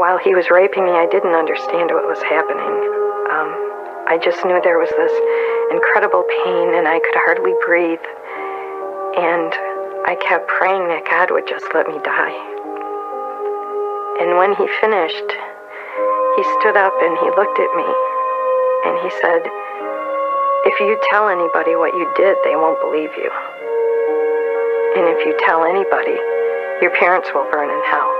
While he was raping me, I didn't understand what was happening. I just knew there was this incredible pain, and I could hardly breathe. And I kept praying that God would just let me die. And when he finished, he stood up and he looked at me, and he said, "If you tell anybody what you did, they won't believe you. And if you tell anybody, your parents will burn in hell."